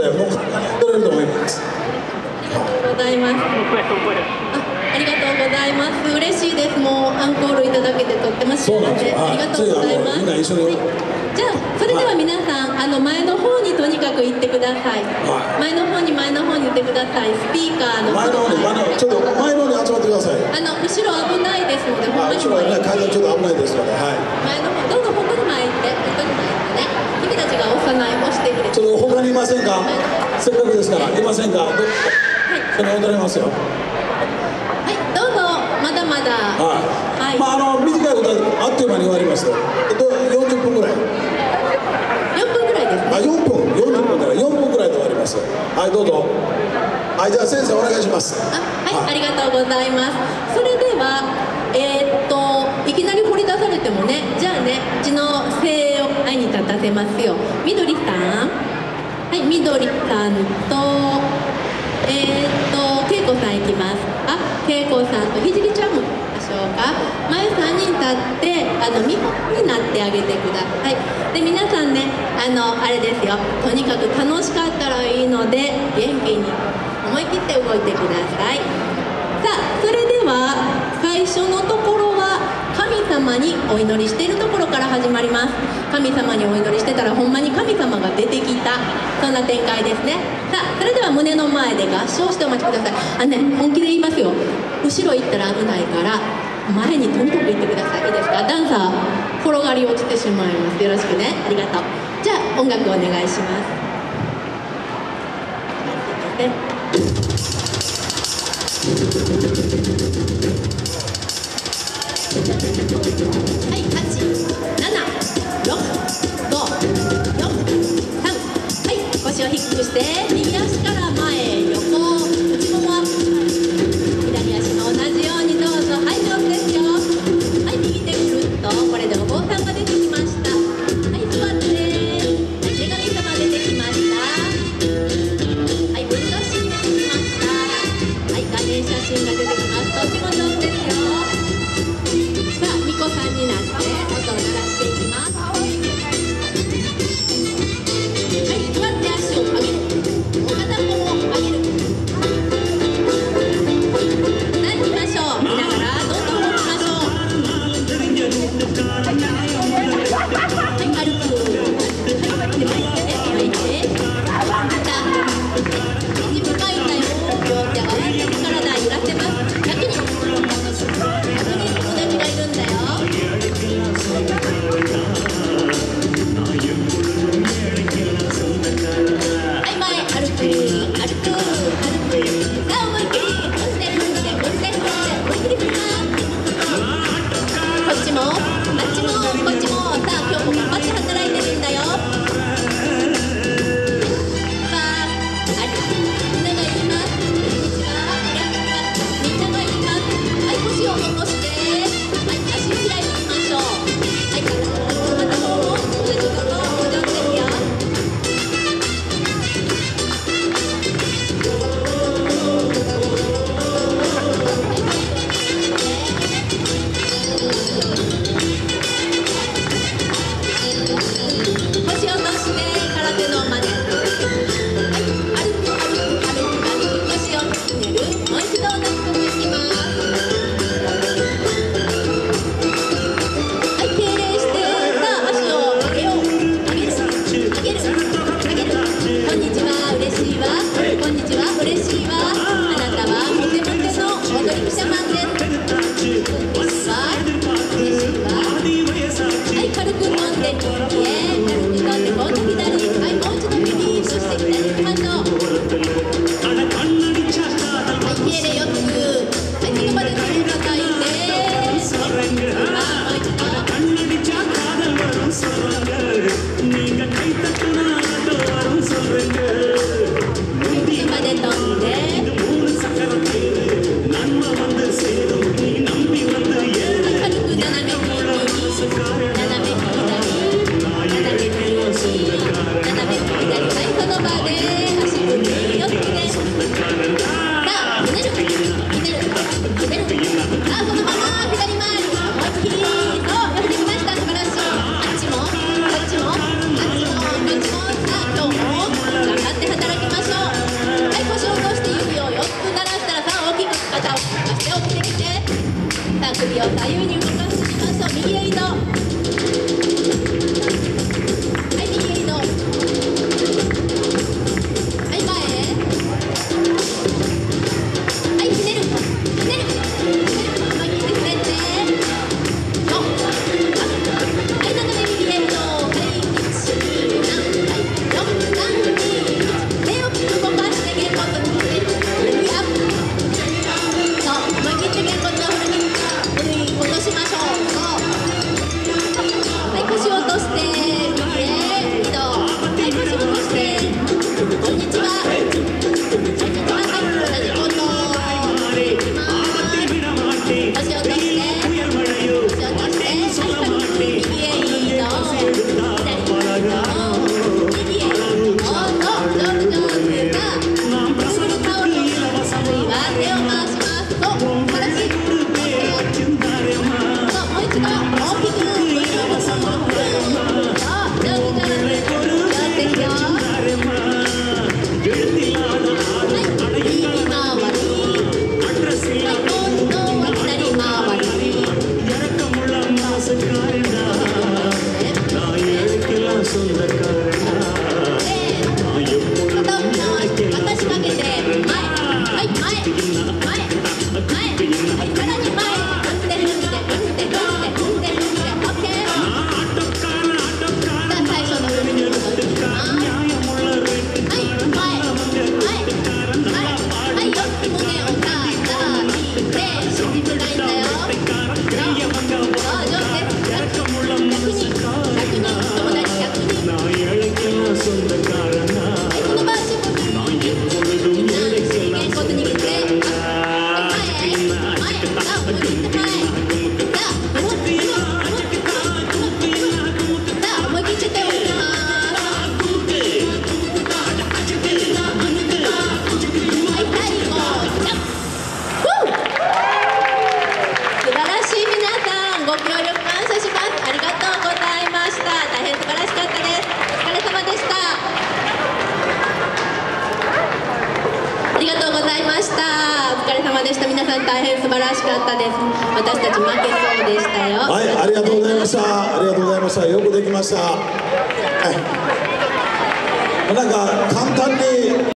答えも考えられると思います。ありがとうございます。嬉しいです。もうアンコールいただけてとっても幸せです。ありがとうございます。じゃあそれでは皆さん、前の方にとにかく行ってください。前の方に前の方に行ってください。スピーカーの前の方にちょっと前の方に集まってください。後ろ危ないですので、ほんまに前の方に。ちょっと危ないですよね。前の方、どうぞここに前行って、ここに前行ってね。君たちが押さない、押してくれ。ちょっと他にいませんか？せっかくですからいませんか？それ踊れますよ。はい、まあ短いことはあっという間に終わりますよ。40分ぐらい。4分ぐらいです。4分、40分から4分ぐらいで終わります。はい、どうぞ。はい、じゃあ先生お願いします。はい、ありがとうございます。それでは、いきなり掘り出されてもね、じゃあね、うちの精鋭を会いに立たせますよ。みどりさん。はい、みどりさんと、けいこさんいきます。あ、けいこさんとひじりちゃんも。前3人立って見本になってあげてください。で皆さんね、あれですよ、とにかく楽しかったらいいので元気に思い切って動いてください。さあそれでは最初のところは神様にお祈りしているところから始まります。神様にお祈りしてたらほんまに神様が出てきた、そんな展開ですね。さあそれでは胸の前で合唱してお待ちください。本気で言いますよ。後ろ行ったら危ないから前にとにかく行ってください。いいですか？ダンサー転がり落ちてしまいます。よろしくね。ありがとう。じゃあ音楽お願いします。はい、8、7、6、5、4、3、はい、腰を低くして右足から前へ横。様でした。皆さん大変素晴らしかったです。私たち負けそうでしたよ。はい、ありがとうございました。ありがとうございました。よくできました。なんか簡単に